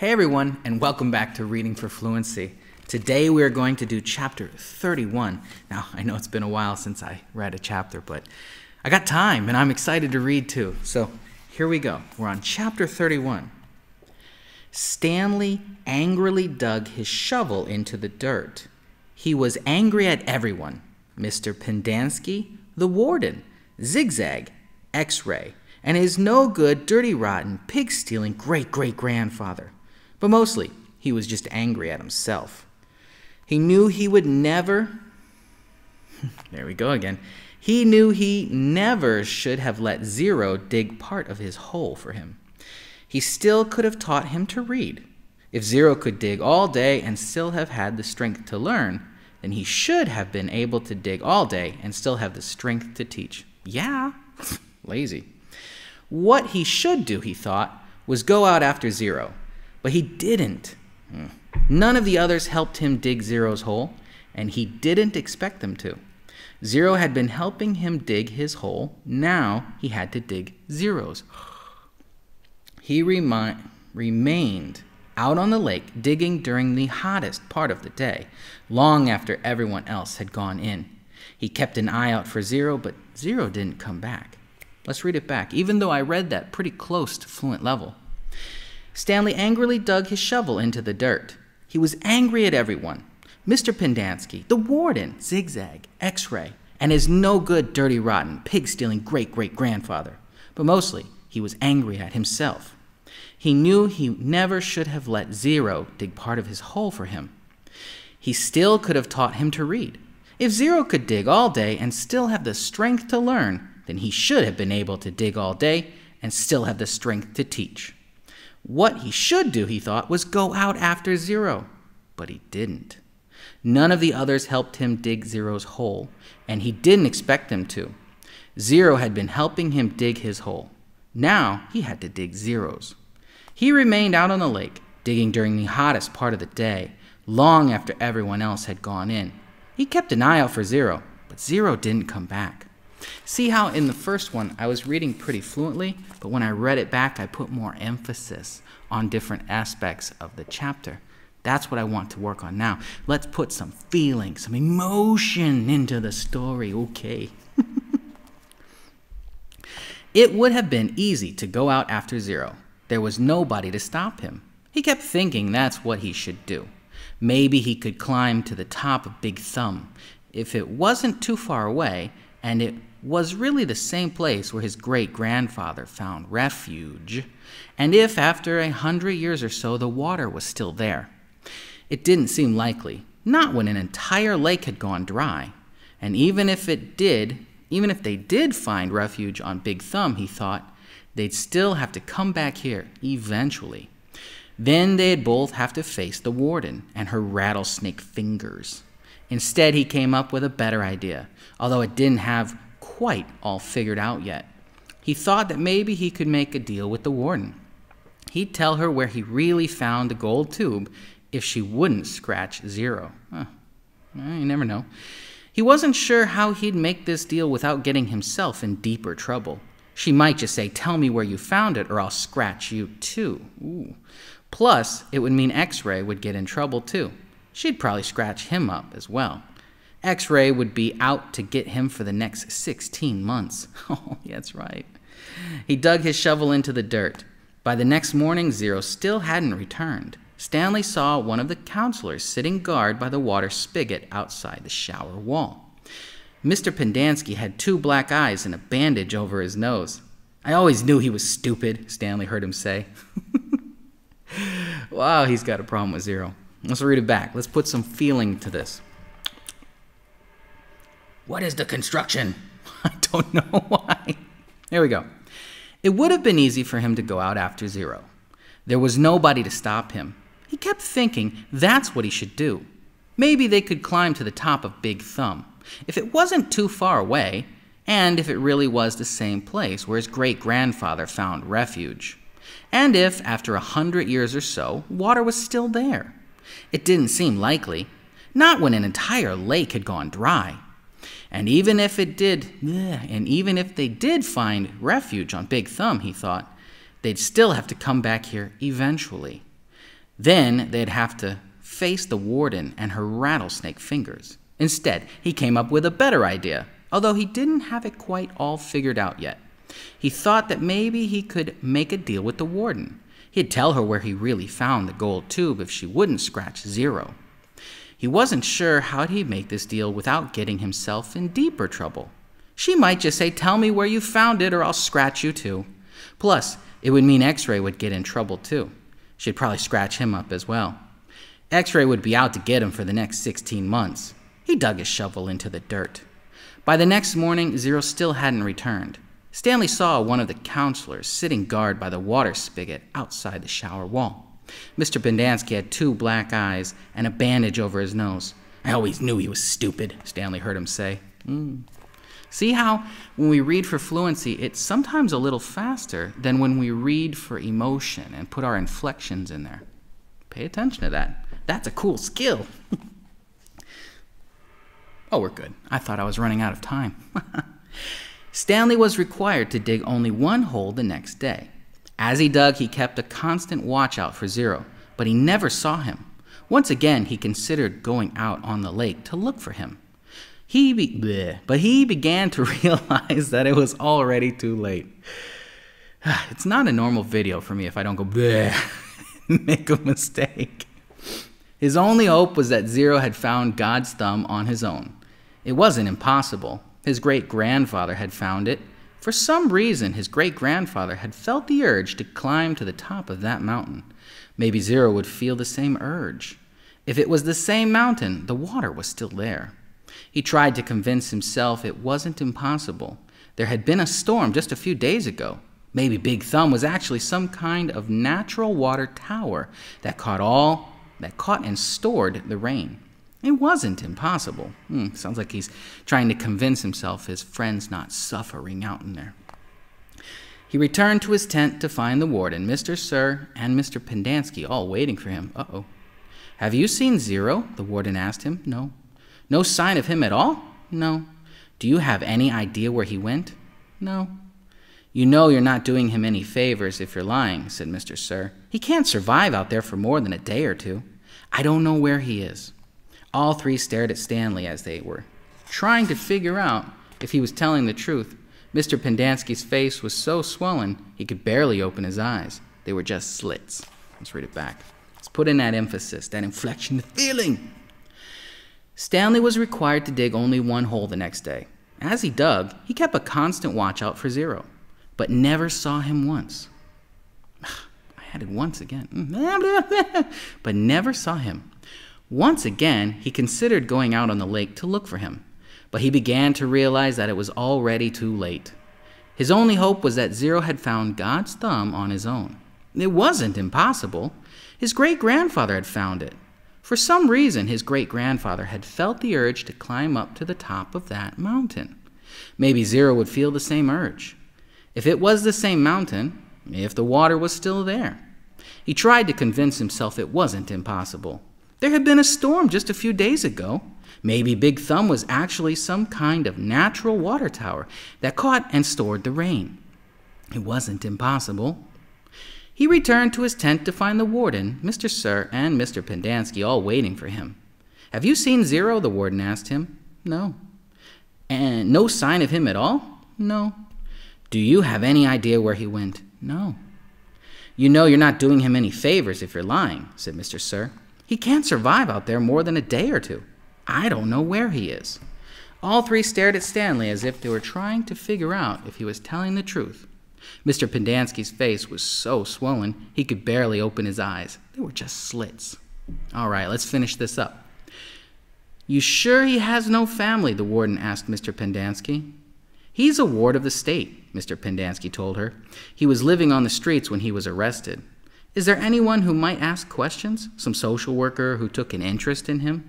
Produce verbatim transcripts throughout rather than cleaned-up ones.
Hey everyone, and welcome back to Reading for Fluency. Today we are going to do chapter thirty-one. Now, I know it's been a while since I read a chapter, but I got time and I'm excited to read too. So here we go. We're on chapter thirty-one. Stanley angrily dug his shovel into the dirt. He was angry at everyone. Mister Pendanski, the warden, Zigzag, X-Ray, and his no-good, dirty-rotten, pig-stealing great-great-grandfather. But mostly, he was just angry at himself. He knew he would never, there we go again, he knew he never should have let Zero dig part of his hole for him. He still could have taught him to read. If Zero could dig all day and still have had the strength to learn, then he should have been able to dig all day and still have the strength to teach. Yeah, lazy. What he should do, he thought, was go out after Zero. But he didn't. None of the others helped him dig Zero's hole, and he didn't expect them to. Zero had been helping him dig his hole. Now he had to dig Zero's. He remi- remained out on the lake digging during the hottest part of the day, long after everyone else had gone in. He kept an eye out for Zero, but Zero didn't come back. Let's read it back, even though I read that pretty close to fluent level. Stanley angrily dug his shovel into the dirt. He was angry at everyone. Mister Pendanski, the warden, Zigzag, X-Ray, and his no-good, dirty-rotten, pig-stealing great-great-grandfather. But mostly, he was angry at himself. He knew he never should have let Zero dig part of his hole for him. He still could have taught him to read. If Zero could dig all day and still have the strength to learn, then he should have been able to dig all day and still have the strength to teach. What he should do, he thought, was go out after Zero, but he didn't. None of the others helped him dig Zero's hole, and he didn't expect them to. Zero had been helping him dig his hole. Now he had to dig Zero's. He remained out on the lake, digging during the hottest part of the day, long after everyone else had gone in. He kept an eye out for Zero, but Zero didn't come back. See how in the first one I was reading pretty fluently, but when I read it back I put more emphasis on different aspects of the chapter. That's what I want to work on now. Let's put some feeling, some emotion into the story, okay? It would have been easy to go out after Zero. There was nobody to stop him. He kept thinking that's what he should do. Maybe he could climb to the top of Big Thumb. If it wasn't too far away, and it was really the same place where his great-grandfather found refuge, and if after a hundred years or so the water was still there. It didn't seem likely, not when an entire lake had gone dry. And even if it did, even if they did find refuge on Big Thumb, he thought, they'd still have to come back here eventually. Then they'd both have to face the warden and her rattlesnake fingers. Instead, he came up with a better idea, although it didn't have quite all figured out yet. He thought that maybe he could make a deal with the warden. He'd tell her where he really found the gold tube if she wouldn't scratch Zero. Huh. You never know. He wasn't sure how he'd make this deal without getting himself in deeper trouble. She might just say, "Tell me where you found it or I'll scratch you too." Ooh. Plus, it would mean X-Ray would get in trouble too. She'd probably scratch him up as well. X-Ray would be out to get him for the next sixteen months. Oh, that's right. He dug his shovel into the dirt. By the next morning, Zero still hadn't returned. Stanley saw one of the counselors sitting guard by the water spigot outside the shower wall. Mister Pendanski had two black eyes and a bandage over his nose. "I always knew he was stupid," Stanley heard him say. Wow, he's got a problem with Zero. Let's read it back. Let's put some feeling to this. "What is the construction?" I don't know why. Here we go. It would have been easy for him to go out after Zero. There was nobody to stop him. He kept thinking that's what he should do. Maybe they could climb to the top of Big Thumb, if it wasn't too far away, and if it really was the same place where his great-grandfather found refuge. And if, after a hundred years or so, water was still there. It didn't seem likely, not when an entire lake had gone dry. And even if it did, and even if they did find refuge on Big Thumb, he thought, they'd still have to come back here eventually. Then they'd have to face the warden and her rattlesnake fingers. Instead, he came up with a better idea, although he didn't have it quite all figured out yet. He thought that maybe he could make a deal with the warden. He'd tell her where he really found the gold tube if she wouldn't scratch zero. He wasn't sure how he'd make this deal without getting himself in deeper trouble. She might just say, "Tell me where you found it or I'll scratch you too." Plus, it would mean X-Ray would get in trouble too. She'd probably scratch him up as well. X-Ray would be out to get him for the next sixteen months. He dug his shovel into the dirt. By the next morning, Zero still hadn't returned. Stanley saw one of the counselors sitting guard by the water spigot outside the shower wall. Mister Pendanski had two black eyes and a bandage over his nose. "I always knew he was stupid," Stanley heard him say. Mm. See how when we read for fluency, it's sometimes a little faster than when we read for emotion and put our inflections in there. Pay attention to that. That's a cool skill. Oh, we're good. I thought I was running out of time. Stanley was required to dig only one hole the next day. As he dug, he kept a constant watch out for Zero, but he never saw him. Once again, he considered going out on the lake to look for him. He be bleh, but he began to realize that it was already too late. It's not a normal video for me if I don't go bleh and make a mistake. His only hope was that Zero had found God's thumb on his own. It wasn't impossible. His great-grandfather had found it. For some reason, his great-grandfather had felt the urge to climb to the top of that mountain. Maybe Zero would feel the same urge. If it was the same mountain, the water was still there. He tried to convince himself it wasn't impossible. There had been a storm just a few days ago. Maybe Big Thumb was actually some kind of natural water tower that caught all, that caught and stored the rain. It wasn't impossible. Hmm, sounds like he's trying to convince himself his friend's not suffering out in there. He returned to his tent to find the warden, Mister Sir, and Mister Pendanski all waiting for him. Uh-oh. "Have you seen Zero?" the warden asked him. "No." "No sign of him at all?" "No." "Do you have any idea where he went?" "No." "You know you're not doing him any favors if you're lying," said Mister Sir. "He can't survive out there for more than a day or two." "I don't know where he is." All three stared at Stanley as they were trying to figure out if he was telling the truth. Mister Pendanski's face was so swollen he could barely open his eyes. They were just slits. Let's read it back. Let's put in that emphasis, that inflection, the feeling. Stanley was required to dig only one hole the next day. As he dug, he kept a constant watch out for Zero, but never saw him once. I had it once again. But never saw him. Once again, he considered going out on the lake to look for him, but he began to realize that it was already too late. His only hope was that Zero had found God's thumb on his own. It wasn't impossible. His great-grandfather had found it. For some reason, his great-grandfather had felt the urge to climb up to the top of that mountain. Maybe Zero would feel the same urge. If it was the same mountain, if the water was still there. He tried to convince himself it wasn't impossible. There had been a storm just a few days ago. Maybe Big Thumb was actually some kind of natural water tower that caught and stored the rain. It wasn't impossible. He returned to his tent to find the warden, Mister Sir, and Mister Pendanski all waiting for him. "Have you seen Zero?" the warden asked him. "No." "And no sign of him at all?" "No." "Do you have any idea where he went?" "No." "You know you're not doing him any favors if you're lying," said Mister Sir. "He can't survive out there more than a day or two. I don't know where he is." All three stared at Stanley as if they were trying to figure out if he was telling the truth. Mister Pendanski's face was so swollen he could barely open his eyes. They were just slits. All right, let's finish this up. "You sure he has no family?" the warden asked Mister Pendanski. "He's a ward of the state," Mister Pendanski told her. "He was living on the streets when he was arrested. Is there anyone who might ask questions? Some social worker who took an interest in him?"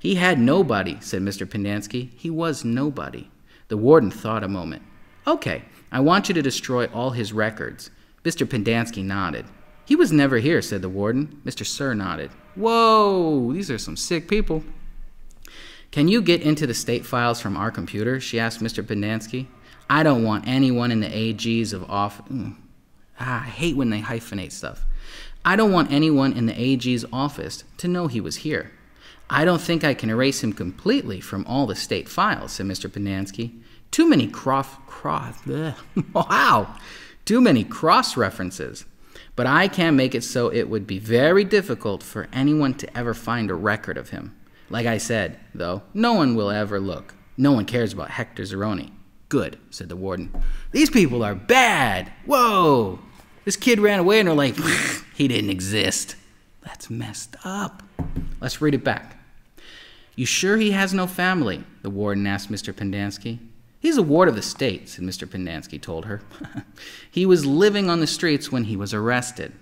"He had nobody," said Mister Pendanski. "He was nobody." The warden thought a moment. "Okay, I want you to destroy all his records." Mister Pendanski nodded. "He was never here," said the warden. Mister Sir nodded. "Whoa, these are some sick people." "Can you get into the state files from our computer?" she asked Mister Pendanski. "I don't want anyone in the A Gs of office..." Ah, I hate when they hyphenate stuff. I don't want anyone in the A G's office to know he was here. I don't think I can erase him completely from all the state files, said Mister Pendanski. Too many cross, cross, wow, too many cross-references. But I can make it so it would be very difficult for anyone to ever find a record of him. Like I said, though, no one will ever look. No one cares about Hector Zeroni. Good, said the warden. These people are bad. Whoa, this kid ran away and they're like, he didn't exist. That's messed up. Let's read it back. You sure he has no family? The warden asked Mister Pendanski. He's a ward of the state, said Mister Pendanski told her. He was living on the streets when he was arrested.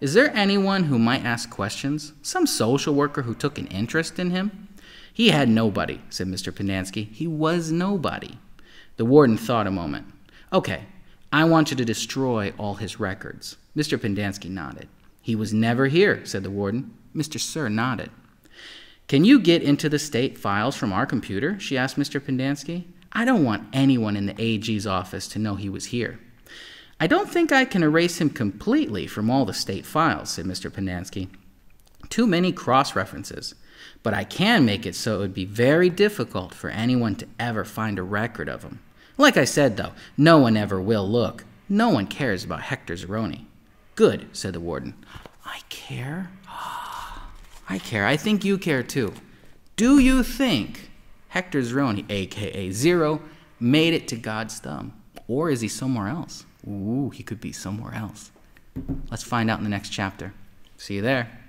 Is there anyone who might ask questions? Some social worker who took an interest in him? He had nobody, said Mister Pendanski. He was nobody. The warden thought a moment. Okay, I want you to destroy all his records. Mister Pendanski nodded. He was never here, said the warden. Mister Sir nodded. Can you get into the state files from our computer? She asked Mister Pendanski. I don't want anyone in the A G's office to know he was here. I don't think I can erase him completely from all the state files, said Mister Pendanski. Too many cross-references, but I can make it so it would be very difficult for anyone to ever find a record of him. Like I said, though, no one ever will look. No one cares about Hector Zeroni. Good, said the warden. I care? I care. I think you care, too. Do you think Hector Zeroni, a k a. Zero, made it to God's thumb? Or is he somewhere else? Ooh, he could be somewhere else. Let's find out in the next chapter. See you there.